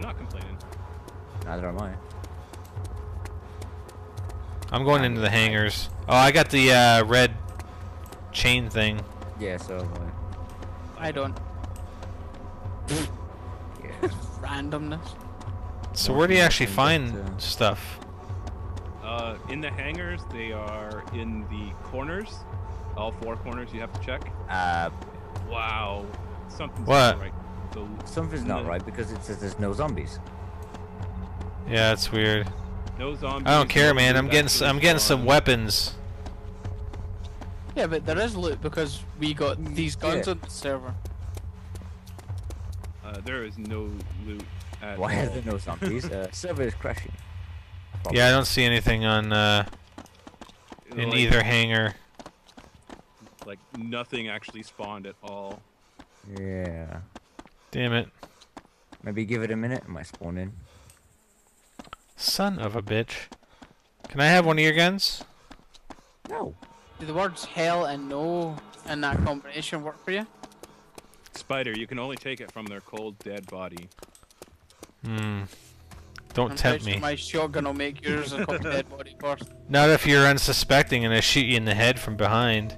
I'm not complaining. Neither am I. I'm going into the hangars. Oh, I got the red chain thing. Yeah, so I don't. Yeah. Randomness. So where do you actually find stuff? In the hangars, they are in the corners. All four corners you have to check. Wow. Something's what? Not right. So, something's not right because it says there's no zombies. Yeah, it's weird. No zombies. I don't care, man. I'm getting some weapons. Yeah, but there is loot because we got these guns on the server. There is no loot at all. Why are there no zombies? Server is crashing. Probably. Yeah, I don't see anything on in either hangar. Like nothing actually spawned at all. Yeah. Damn it. Maybe give it a minute. It might spawn in. Son of a bitch. Can I have one of your guns? No. Do the words hell and no in that combination work for you? Spider, you can only take it from their cold, dead body. Hmm. Don't tempt me. My shotgun will make yours a cold, dead body first. Not if you're unsuspecting and I shoot you in the head from behind.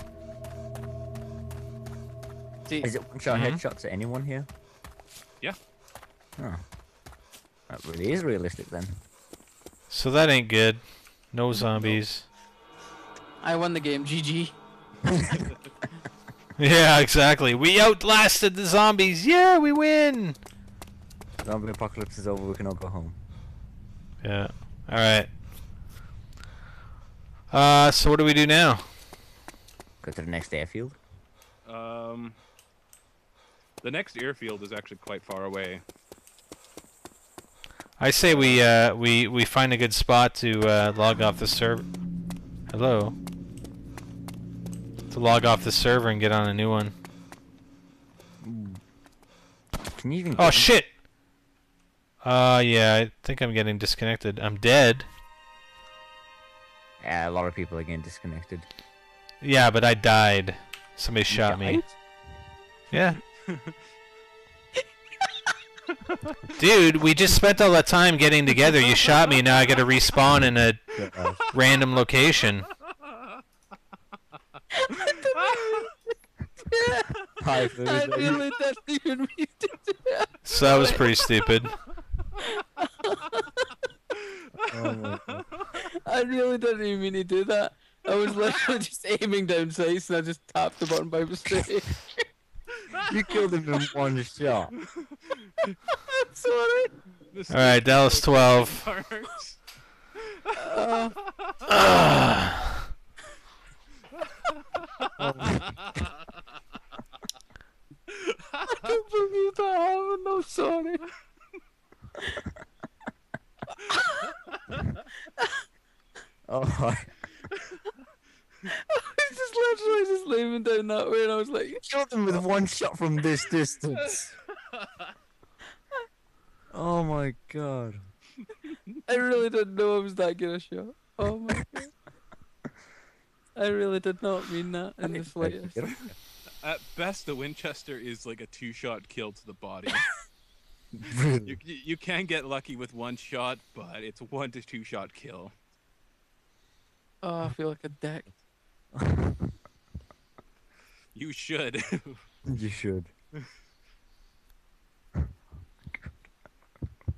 Is it one-shot headshots at anyone here? Yeah. Oh. That really is realistic then. So that ain't good. No zombies. I won the game. GG. Yeah, exactly. We outlasted the zombies. Yeah, we win. Zombie apocalypse is over. We can all go home. Yeah. All right. So what do we do now? Go to the next airfield. The next airfield is actually quite far away. I say we find a good spot to log off the server. Hello. To log off the server and get on a new one. Can you even? Oh shit! Yeah, I think I'm getting disconnected. I'm dead. Yeah, a lot of people are getting disconnected. Yeah, but I died. Somebody shot me. Yeah. Dude, we just spent all that time getting together. You shot me. Now I got to respawn in a random location. I really didn't even mean to do that. So that was pretty stupid. I really didn't even mean to do that. I was literally just aiming down sights and I just tapped the button by mistake. You killed him in one shot. Sorry. Alright, Dallas 12. I don't believe that happened, I'm sorry. Oh, I was just literally just leaning down that way and I was like, you killed him with one shot from this distance. Oh my god. I really didn't know I was that good a shot. Oh my god. I really did not mean that in the slightest. At best, the Winchester is like a two-shot kill to the body. Really? You can get lucky with one shot, but it's 1 to 2 shot kill. Oh, I feel like a dick. You should. You should.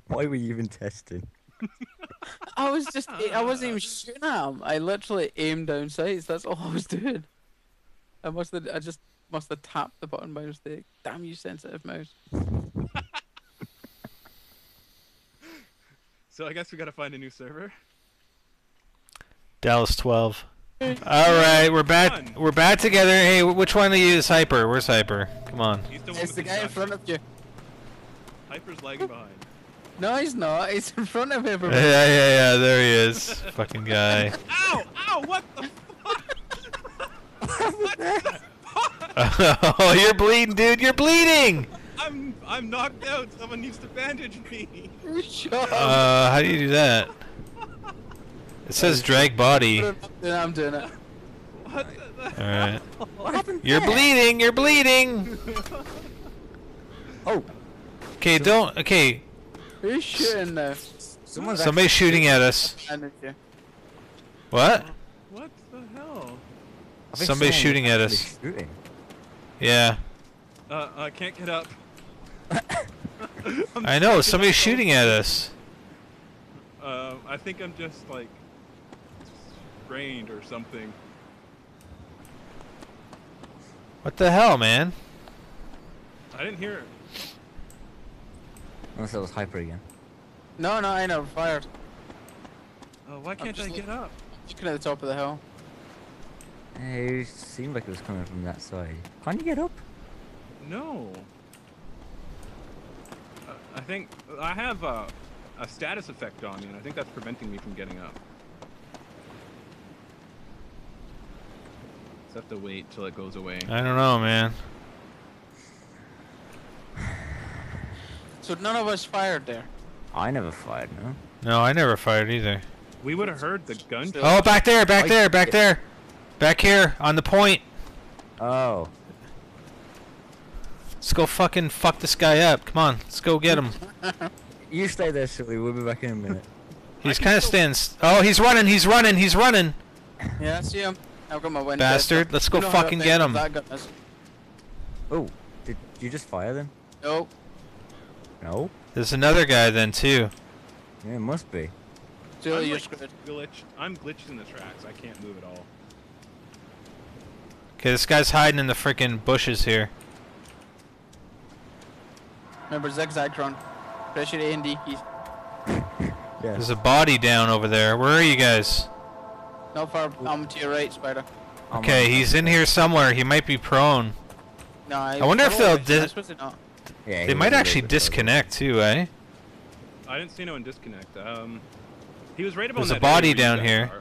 Why were you even testing? I wasn't even shooting at him. I literally aimed down sights. That's all I was doing. I just must have tapped the button by mistake. Damn you, sensitive mouse. So I guess we gotta find a new server. Dallas 12. All right, we're back. We're back together. Hey, which one of you is Hyper? Where's Hyper? Come on. It's the guy in front of you. Hyper's lagging behind. No, he's not. He's in front of everybody. Yeah. There he is. Fucking guy. Ow! What the fuck? What the fuck? Oh, you're bleeding, dude. You're bleeding. I'm knocked out. Someone needs to bandage me. How do you do that? It says drag body. I'm doing it. What the hell? All right. What happened? You're bleeding. You're bleeding. Oh. Okay. Don't. Okay. Who's shooting there? Somebody's shooting at us. What? What the hell? Somebody's shooting at us. Shooting. Yeah. I can't get up. I know, somebody's shooting at us. I think I'm just like sprained or something. What the hell, man? I didn't hear it. Unless it was Hyper again. No, no, I never fired. Oh, why can't I get up? Looking at the top of the hill. It seemed like it was coming from that side. Can't you get up? No. I think I have a status effect on me, and I think that's preventing me from getting up. Just have to wait till it goes away. I don't know, man. So none of us fired there. I never fired, no. No, I never fired either. We would have heard the gun. Oh, back there, back there, back there. Back here, on the point. Oh. Let's go fucking fuck this guy up. Come on, let's go get him. You stay there, silly. We'll be back in a minute. He's kind of standing. Oh, he's running, he's running, he's running. Yeah, I see him. I've got my window. Bastard, let's go fucking get him. Oh, did you just fire them? No. No? There's another guy then, too. Yeah, it must be. Still, you're screwed. I'm glitched in the tracks. I can't move at all. Okay, this guy's hiding in the freaking bushes here. Remember, zigzag run. Pressure A and D keys. Yeah. There's a body down over there. Where are you guys? Not far. I'm to your right, Spider. Okay, he's in here somewhere. He might be prone. No, I wonder if they'll... Yeah, they might actually disconnect, too, eh? I didn't see no one disconnect. He was right about that. There's a body down here.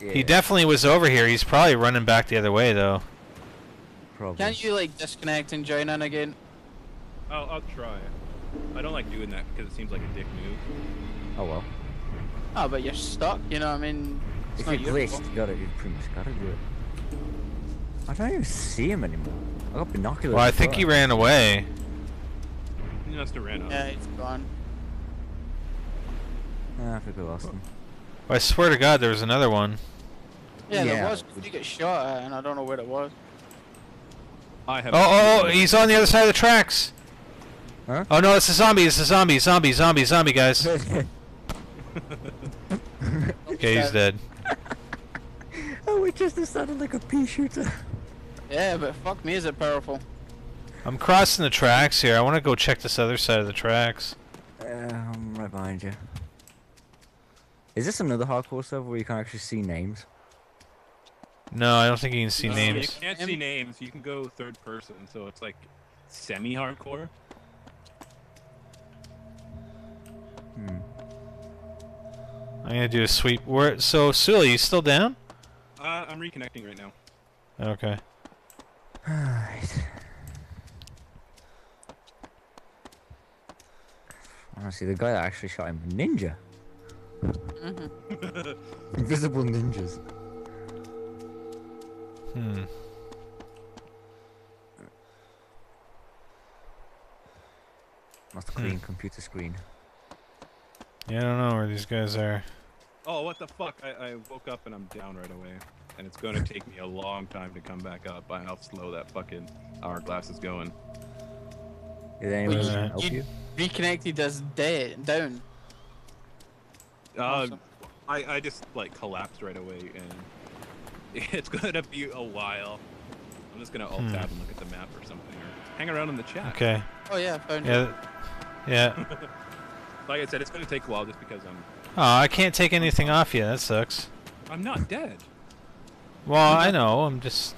Yeah. He definitely was over here. He's probably running back the other way, though. Probably. Can't you, like, disconnect and join in again? I'll try. I don't like doing that because it seems like a dick move. Oh, well. Oh, but you're stuck, you know what I mean? If you're glitched, you pretty much gotta do it. I don't even see him anymore. I got binoculars. Well, I think he ran away. He must have ran away. Yeah, he's gone. I think we lost him. I swear to God, there was another one. Yeah, there was. You get shot at, and I don't know where it was. I have. Oh, he's on the other side of the tracks. Huh? Oh no, it's a zombie. It's a zombie. Zombie. Zombie. Zombie. Guys. Okay, he's dead. Oh, it just sounded like a pea shooter. Yeah, but fuck me, is it powerful? I'm crossing the tracks here. I want to go check this other side of the tracks. I'm right behind you. Is this another hardcore server where you can actually see names? No, I don't think you can see names. You can't see names. You can go third person, so it's like semi-hardcore. Hmm. I'm gonna do a sweep. So, Sully, you still down? I'm reconnecting right now. Okay. Alright. Honestly, the guy that actually shot him, ninja. Invisible ninjas. Hmm. Must clean computer screen. Yeah, I don't know where these guys are. Oh, what the fuck? I woke up and I'm down right away. And it's going to take me a long time to come back up. I how slow that fucking hourglass is going. Did anyone help you? Reconnected us down. Awesome. I just like collapsed right away, and it's gonna be a while. I'm just gonna alt tab and look at the map or something, or hang around in the chat. Okay. Oh yeah, phone. Yeah. Yeah. Like I said, it's gonna take a while just because I'm. Oh, I can't take anything off you. That sucks. I'm not dead. Well, I know. I'm just.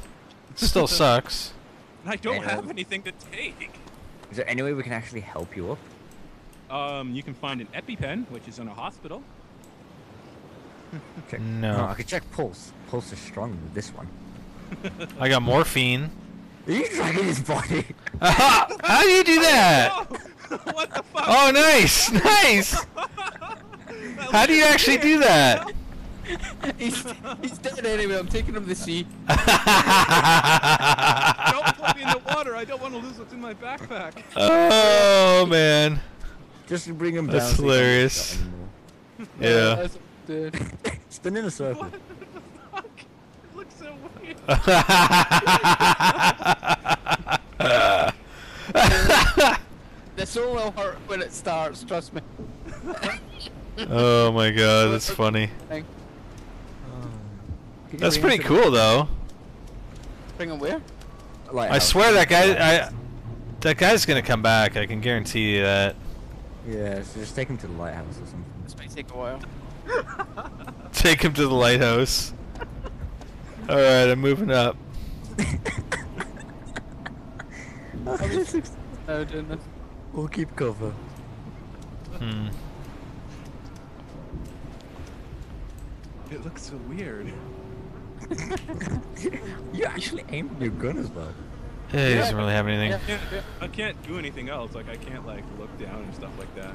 It still sucks. I don't have anything to take. Is there any way we can actually help you up? You can find an EpiPen, which is in a hospital. Check. No. I could check pulse. Pulse is strong with this one. I got morphine. Are you dragging his body? How do you do that? What the fuck? Oh, nice, nice. How do you actually do that? He's dead anyway. I'm taking him to the sea. Don't put me in the water. I don't want to lose what's in my backpack. Oh man. Just to bring him down. That's hilarious. Yeah. Spin in a circle. What the fuck? It looks so weird. The soul will hurt when it starts, trust me. Oh my god, that's funny. That's pretty cool though. Bring him where? I swear that guy, that guy's gonna come back, I can guarantee you that. Yeah, so just take him to the lighthouse or something. This may take a while. Take him to the lighthouse. Alright, I'm moving up. We'll keep cover. Hmm. It looks so weird. You actually aimed your gun as well. Yeah, he doesn't really have anything. I can't do anything else. Like I can't like look down and stuff like that.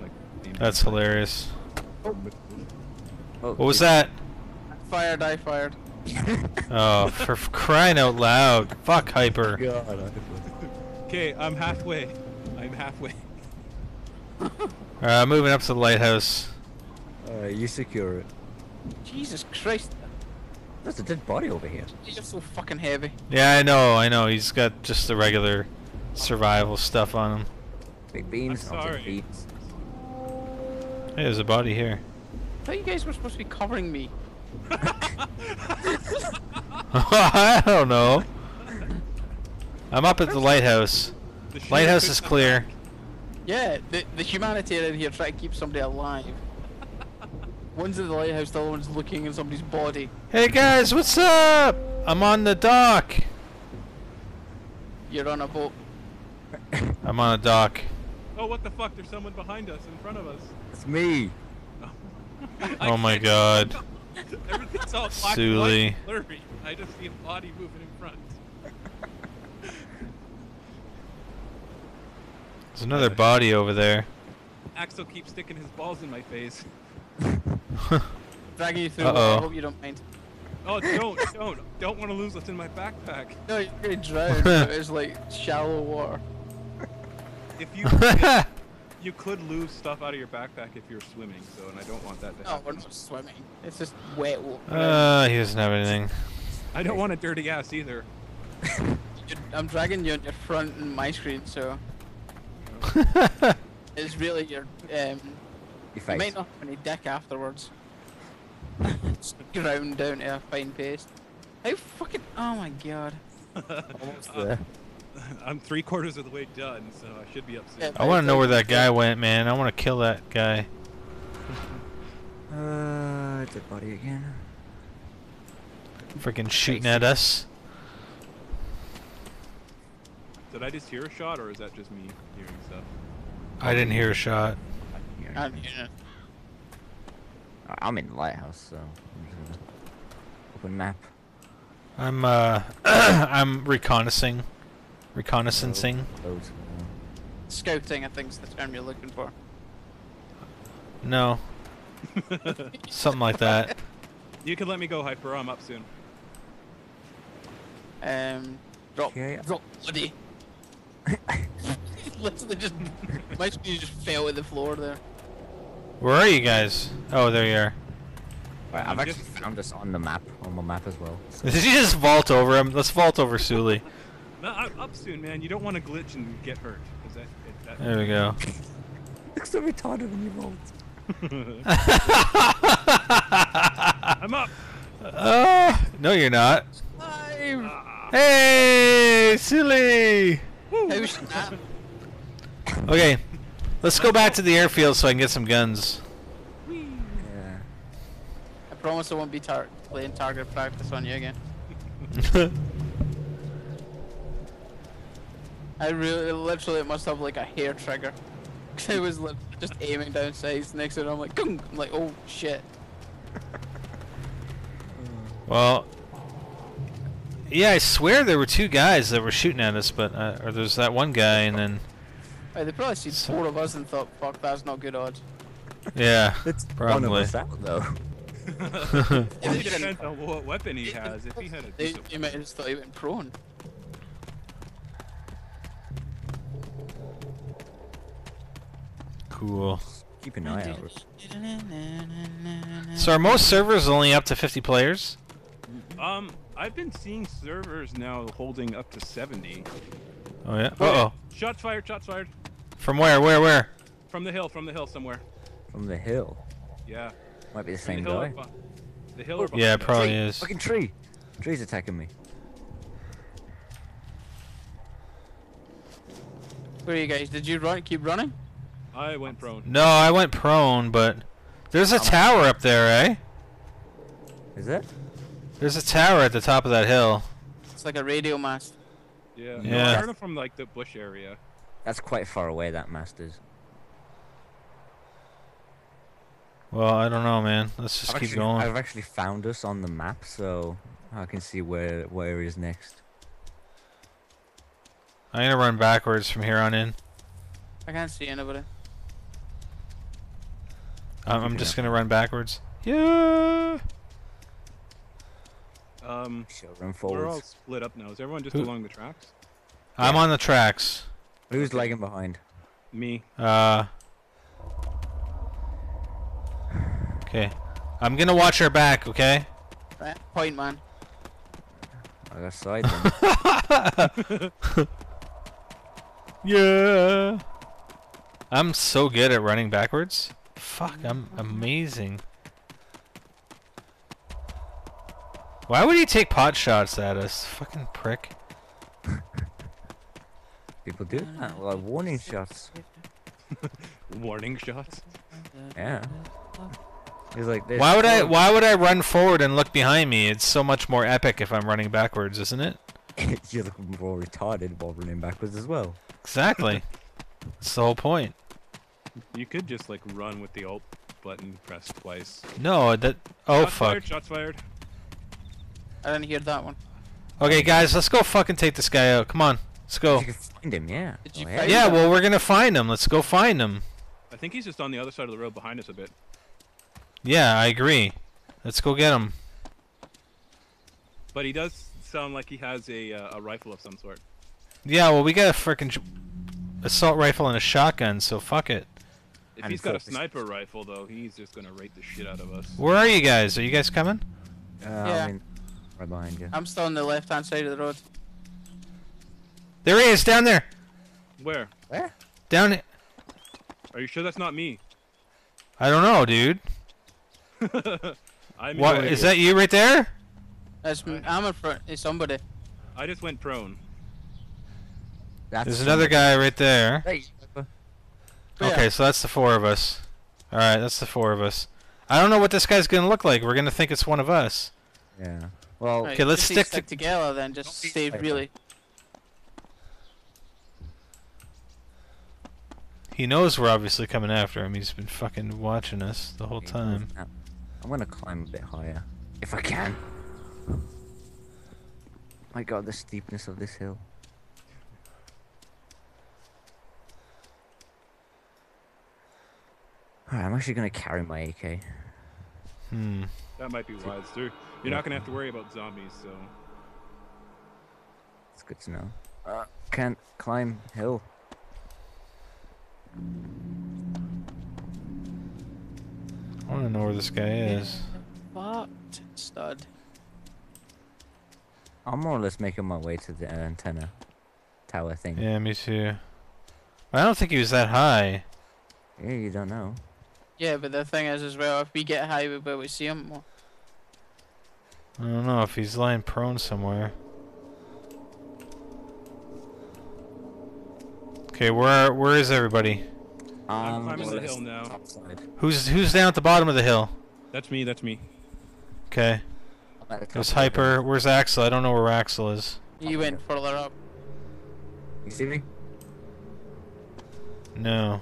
Like. That's hilarious. Oh. What was that? Fired! I fired. Oh, for crying out loud! Fuck Hyper. God. Okay, I'm halfway. I'm halfway. I'm moving up to the lighthouse. You secure it. Jesus Christ. There's a dead body over here. He's just so fucking heavy. Yeah, I know, I know. He's got just the regular survival stuff on him. Big beans, sorry. Hey, there's a body here. I thought you guys were supposed to be covering me. I don't know. I'm up at the lighthouse. The lighthouse is clear. Yeah, the humanitarian here trying to keep somebody alive. One's in the lighthouse, the other one's looking at somebody's body. Hey guys, what's up? I'm on the dock. You're on a boat. I'm on a dock. Oh, what the fuck? There's someone behind us, in front of us. It's me. Oh my god. Everything's all black and white and blurry. I just see a body moving in front. There's another body over there. Axel keeps sticking his balls in my face. Dragging you through. I hope you don't mind. Oh, don't want to lose what's in my backpack. No, you're gonna drown. It's like shallow water. If you you could lose stuff out of your backpack if you're swimming. So, and I don't want that to happen. No, we're not swimming. It's just wet water. He doesn't have anything. I don't want a dirty ass either. I'm dragging you on your front and my screen, so it's really your. You might not have any dick afterwards. Ground down to a fine paste. How fucking. Oh my god. Almost there. I'm 3/4 of the way done, so I should be up soon. I want to know where that guy went, man. I want to kill that guy. It's a body again. Freaking shooting at us. Did I just hear a shot, or is that just me hearing stuff? I didn't hear a shot. I'm in the lighthouse, so open map. I'm I'm reconnaissancing. Scouting, I think, is the term you're looking for. No. Something like that. You can let me go, Hyper. I'm up soon. Drop bloody. Literally just my screen just fell to the floor there. Where are you guys? Oh, there you are. Right, I've actually found us on the map, on my map as well. So. Did you just vault over him? Let's vault over Sully. No, I'm up soon, man. You don't want to glitch and get hurt. That there we go. Looks so retarded when you vault. I'm up. No, you're not. Hey, Sully. Okay. Let's go back to the airfield so I can get some guns. Yeah. I promise I won't be playing target practice on you again. I really, literally, it must have like a hair trigger. Cause I was just aiming down sights. Next to it, I'm like, Gung! I'm like, oh shit. Well, yeah, I swear there were two guys that were shooting at us, but or there's that one guy, and then. Hey, they probably seen four of us and thought, fuck, that's not good odds. Yeah, it's probably. One of us out, though. It depends on what weapon he has. If he had a piece of... You might have just thought he went prone. Cool. Keep an eye out. So are most servers only up to 50 players? I've been seeing servers now holding up to 70. Oh yeah? Uh-oh. Shots fired, shots fired. From where, where? From the hill somewhere. From the hill? Yeah. Might be the same guy. The hill or behind. Yeah, it probably is. Fucking tree! Tree's attacking me. Where are you guys? Did you run? Keep running? I went prone. No, I went prone, but there's a tower up there, eh? Is it? There's a tower at the top of that hill. It's like a radio mast. Yeah. Yeah. No, I heard it from like the bush area. That's quite far away. That mast is. Well, I don't know, man. Let's just keep going. I've actually found us on the map, so I can see where it is next. I'm gonna run backwards from here on in. I can't see anybody. I'm just gonna run backwards. Yeah. Run forwards. We're all split up now. Is everyone just along the tracks? I'm on the tracks. Who's lagging behind? Me. Okay. I'm gonna watch our back. Okay. That point, man. I got side. Yeah. I'm so good at running backwards. Fuck, I'm amazing. Why would he take pot shots at us? Fucking prick. People do that, like warning shots. Warning shots? Yeah. He's like, why would I run forward and look behind me? It's so much more epic if I'm running backwards, isn't it? You look more retarded while running backwards as well. Exactly. That's the whole point. You could just like run with the alt button pressed twice. No, that. Oh fuck. Fired, shots fired. I didn't hear that one. Okay, guys, let's go fucking take this guy out. Come on, let's go. You can find him, yeah. Yeah, well, we're gonna find him. Let's go find him. I think he's just on the other side of the road behind us a bit. Yeah, I agree. Let's go get him. But he does sound like he has a rifle of some sort. Yeah, well, we got a freaking assault rifle and a shotgun, so fuck it. If he's got a sniper rifle, though, he's just gonna rape the shit out of us. Where are you guys? Are you guys coming? Yeah. I mean, right behind you. I'm still on the left-hand side of the road. There he is, down there! Where? Where? Down it. Are you sure that's not me? I don't know, dude. What, is that you right there? That's me. I'm in front. It's somebody. I just went prone. There's another guy right there. Hey. Okay, so that's the four of us. Alright, that's the four of us. I don't know what this guy's gonna look like. We're gonna think it's one of us. Yeah. Well, okay, let's stick together then. Just stay really. He knows we're obviously coming after him. He's been fucking watching us the whole time. I'm gonna climb a bit higher. If I can. My god, the steepness of this hill. Alright, I'm actually gonna carry my AK. Hmm. That might be wise, too. You're not gonna have to worry about zombies, so. It's good to know. Can't climb hill. I wanna know where this guy is. Fucked, stud. I'm more or less making my way to the antenna tower thing. Yeah, me too. I don't think he was that high. Yeah, you don't know. Yeah, but the thing is as well, if we get high, we'll we see him more. I don't know if he's lying prone somewhere. Okay, where is everybody? I'm climbing the hill now. Who's down at the bottom of the hill? That's me. That's me. Okay. There's Hyper. Where's Axel? I don't know where Axel is. You went further up. You see me? No.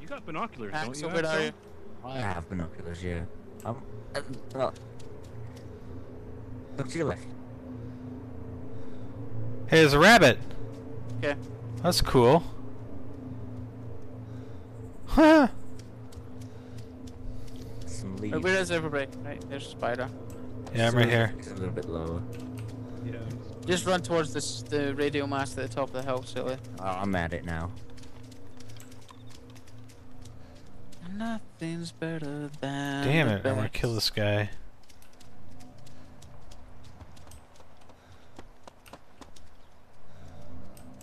You got binoculars, don't you? Where are you? I have binoculars, yeah. Look to your left. Hey, there's a rabbit. Okay. That's cool. Huh. Some leaves. Where is everybody? Right, there's a spider. Yeah, I'm right here. It's a little bit lower. Yeah. Just run towards this, the radio mast at the top of the hill, silly. Oh, I'm at it now. Nothing's better than. Damn it! I'm gonna kill this guy.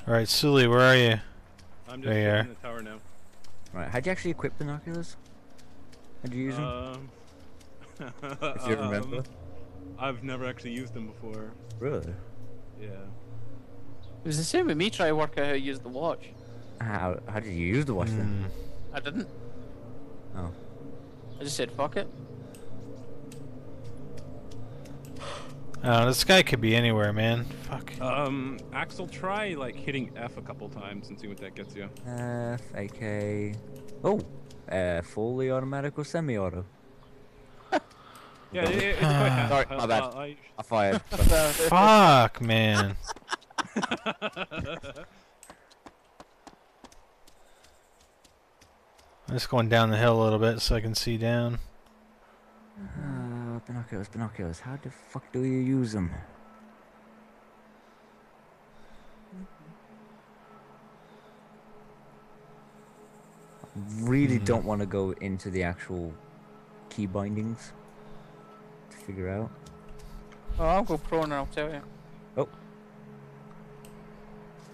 All right, Sully, where are you? I'm just in the tower now. All right, how'd you actually equip the binoculars? How'd you use them? If you remember. I've never actually used them before. Really? Yeah. It was the same with me trying to work out how to use the watch. How did you use the watch then? I didn't. Oh. I just said fuck it. Oh, this guy could be anywhere, man. Fuck. Axel, try like hitting F a couple times and see what that gets you. F, AK. Oh, fully automatic or semi-auto. Yeah, it's quite bad. Sorry, my bad. I fired. Fuck, man. I'm just going down the hill a little bit so I can see down. Binoculars. How the fuck do you use them? I really don't want to go into the actual key bindings. Figure out. Oh, I'll go prone and I'll tell you. Oh.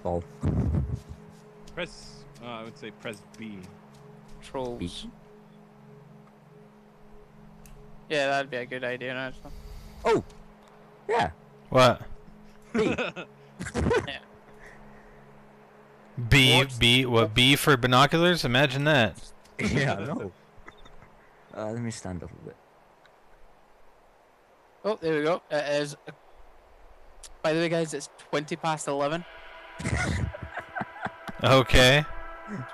Ball. Press. I would say press B. Trolls. B. Yeah, that'd be a good idea. Actually. Oh. Yeah. What? B. Yeah. B. What's B. What? B for binoculars? Imagine that. Yeah. I know. Let me stand up a bit. Oh, there we go. It is. By the way, guys, it's 20 past 11. Okay.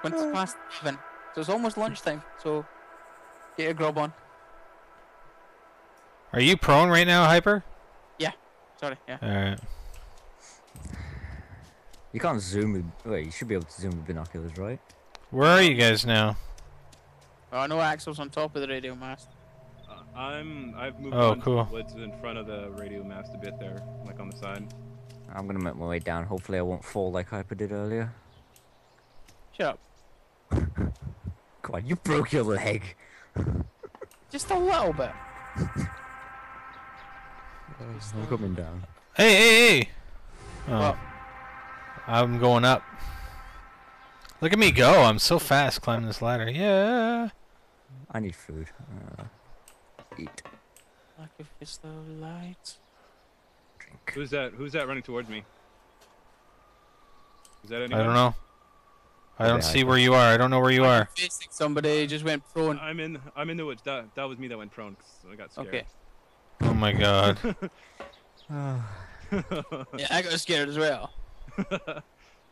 20 past 11. So it's almost lunchtime. So get your grub on. Are you prone right now, Hyper? Yeah. Sorry. Yeah. All right. You can't zoom with. Wait, you should be able to zoom with binoculars, right? Where are you guys now? Oh, I know Axel's on top of the radio mast. I've moved on to the woods in front of the radio mast a bit there, like on the side. I'm gonna make my way down. Hopefully I won't fall like Hyper did earlier. Shut up. Come on, you broke your leg. Just a little bit. I'm coming down. Hey! Oh. Well, I'm going up. Look at me go. I'm so fast climbing this ladder. Yeah. I need food. Eat. Like if it's the light. Drink. Who's that running towards me? Is that anyone? I don't know. I don't see where you are. I don't know where you are. Facing somebody just went prone. I'm in the woods. That was me that went prone. Cause I got scared. Okay. Oh my god. Yeah, I got scared as well. I'm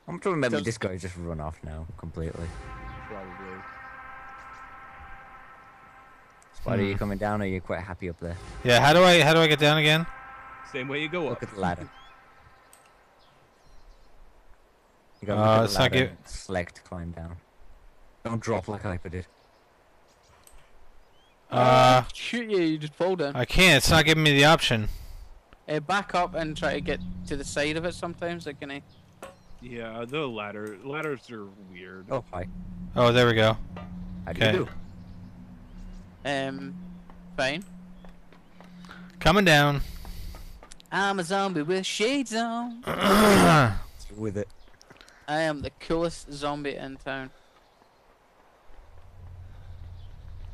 trying to remember this guy just run off now completely. Probably. Why are you coming down, or are you quite happy up there? Yeah, how do I get down again? Same way you go up. Look at the ladder. You gotta look at the ladder and select climb down. Don't drop like Hyper did. Shoot you, you just fall down. I can't, it's not giving me the option. Back up and try to get to the side of it sometimes, like can I? Yeah, the ladders are weird. Oh, hi. Oh, there we go. How do you do? Fine. Coming down. I'm a zombie with shades on. With it. I am the coolest zombie in town.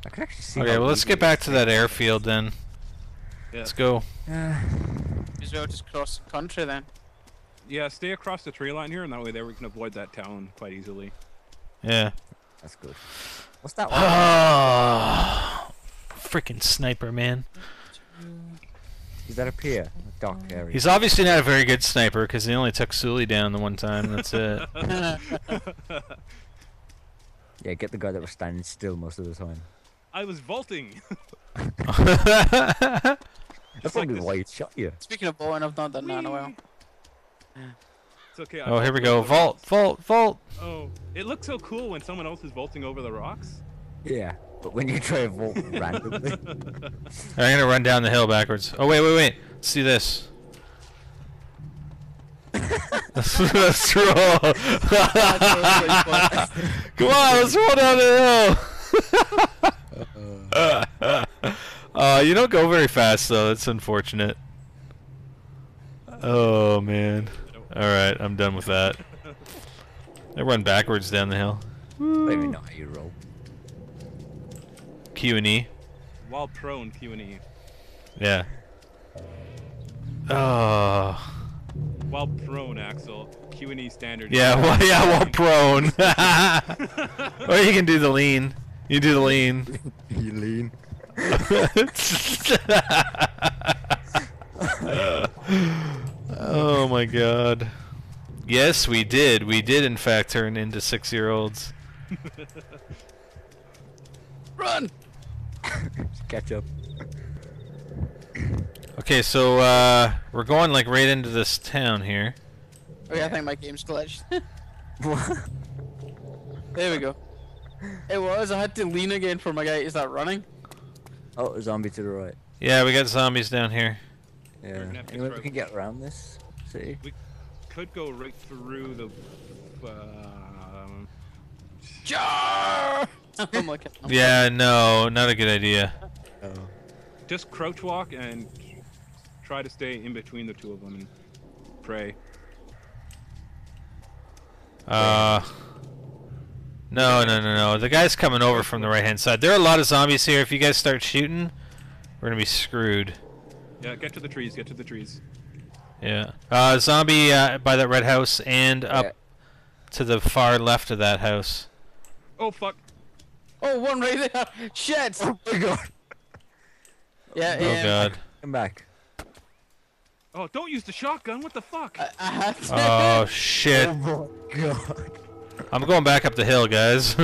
I can actually see. Okay, well let's get back to that airfield then. Yeah. Let's go. As well just cross the country then. Yeah, stay across the tree line here, and that way there we can avoid that town quite easily. Yeah. That's good. What's that one? Oh, freaking sniper, man. Is that up here? Doc area. He's obviously not a very good sniper because he only took Sully down the one time. That's it. Yeah, get the guy that was standing still most of the time. I was vaulting. That's probably why he shot you. Speaking of vaulting, I've not done that in a while. Okay, oh, here we go. Vault! Oh, it looks so cool when someone else is vaulting over the rocks. Yeah, but when you try to vault randomly. I'm gonna run down the hill backwards. Oh, wait. See this. Let's roll. Come on, let's roll down the hill. You don't go very fast, though. It's unfortunate. Oh, man. Alright, I'm done with that. I run backwards down the hill. Maybe not how you roll. Q and E. While prone, Q and E. Yeah. Oh. While prone, Axel. Q and E standard. Yeah, well, yeah, while prone. Or you can do the lean. You do the lean. You lean. Oh my god. Yes, we did. We did, in fact, turn into six-year-olds. Run! Just catch up. Okay, so we're going like right into this town here. Oh yeah, I think my game's glitched. There we go. It was. I had to lean again for my guy. Is that running? Oh, zombie to the right. Yeah, we got zombies down here. Yeah. Anyway, we can get around this. See. We could go right through the. Jar! Yeah, no, not a good idea. Oh. Just crouch walk and try to stay in between the two of them and pray. No. The guy's coming over from the right-hand side. There are a lot of zombies here. If you guys start shooting, we're gonna be screwed. Yeah, get to the trees. Get to the trees. Yeah. Zombie by that red house and up to the far left of that house. Oh fuck. Oh, one right there! Shit! Oh my god! Yeah, oh god. Come back. Oh, don't use the shotgun, what the fuck? I have to. Oh shit. Oh my god. I'm going back up the hill, guys.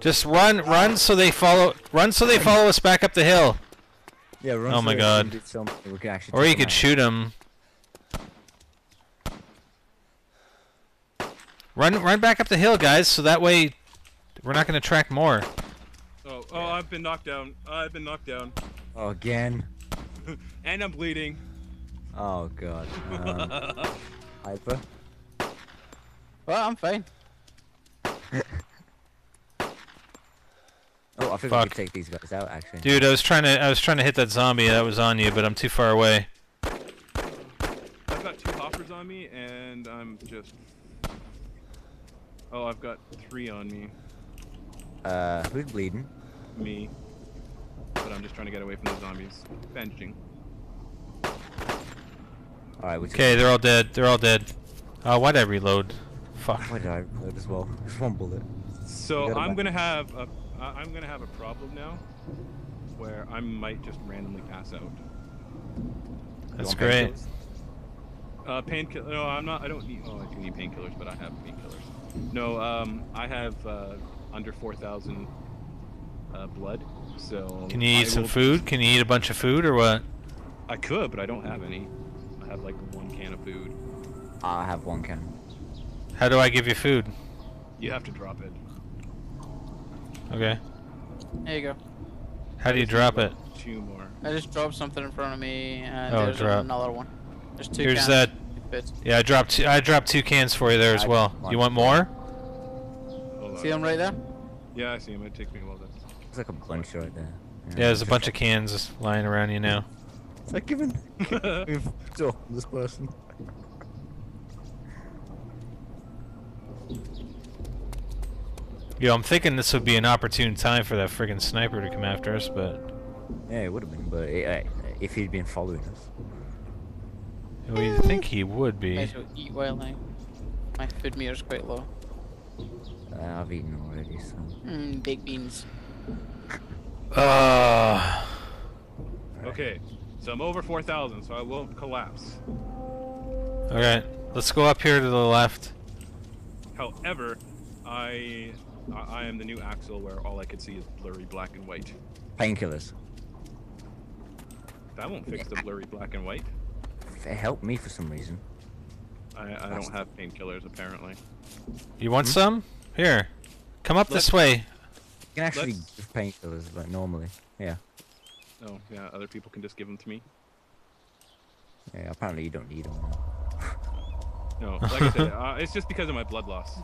Just run so they follow us back up the hill. Yeah, run. Oh my god. Or you could shoot them. Run back up the hill, guys, so that way we're not going to track more. Oh, I've been knocked down. I've been knocked down. Oh, again. And I'm bleeding. Oh, god. Hyper. Well, I'm fine. Oh, I think we can take these guys out, actually. Dude, I was trying to hit that zombie that was on you, but I'm too far away. I've got two hoppers on me, and I'm just... Oh, I've got three on me. Who's bleeding? Me. But I'm just trying to get away from the zombies. Bandaging. Alright, we okay, they're all dead. They're all dead. Why'd I reload? Fuck. Why'd I reload as well? Just one bullet. So I'm gonna have a problem now, where I might just randomly pass out. That's great. Painkillers? No, I'm not. I don't need. Oh, I do need painkillers, but I have painkillers. No, I have under 4,000 blood, so... Can you eat some food? Can you eat a bunch of food, or what? I could, but I don't have any. I have, like, one can of food. I have one can. How do I give you food? You have to drop it. Okay. There you go. How do you drop it? Two more. I just dropped something in front of me, and there's another one. There's two cans. Here's that... Yeah, I dropped two cans for you there as well. You want more? See them right there? Yeah, I see them. It takes me a while. There's like a bunch right there. Yeah, there's a bunch of cans lying around you now. It's like giving to this person. Yo, I'm thinking this would be an opportune time for that friggin' sniper to come after us, but... Yeah, it would have been, but if he'd been following us. We think he would be. I should eat while my food meter's quite low. I've eaten already, so. Big beans. Okay, so I'm over 4,000, so I won't collapse. Alright, let's go up here to the left. However, I am the new Axel, where all I could see is blurry black and white. Painkillers. That won't fix the blurry black and white. It helped me for some reason. I don't have painkillers, apparently. You want some? Here. Come up this way. You can actually give painkillers, but normally. Yeah. Oh, yeah, other people can just give them to me. Yeah, apparently you don't need them. No, like I said, it's just because of my blood loss.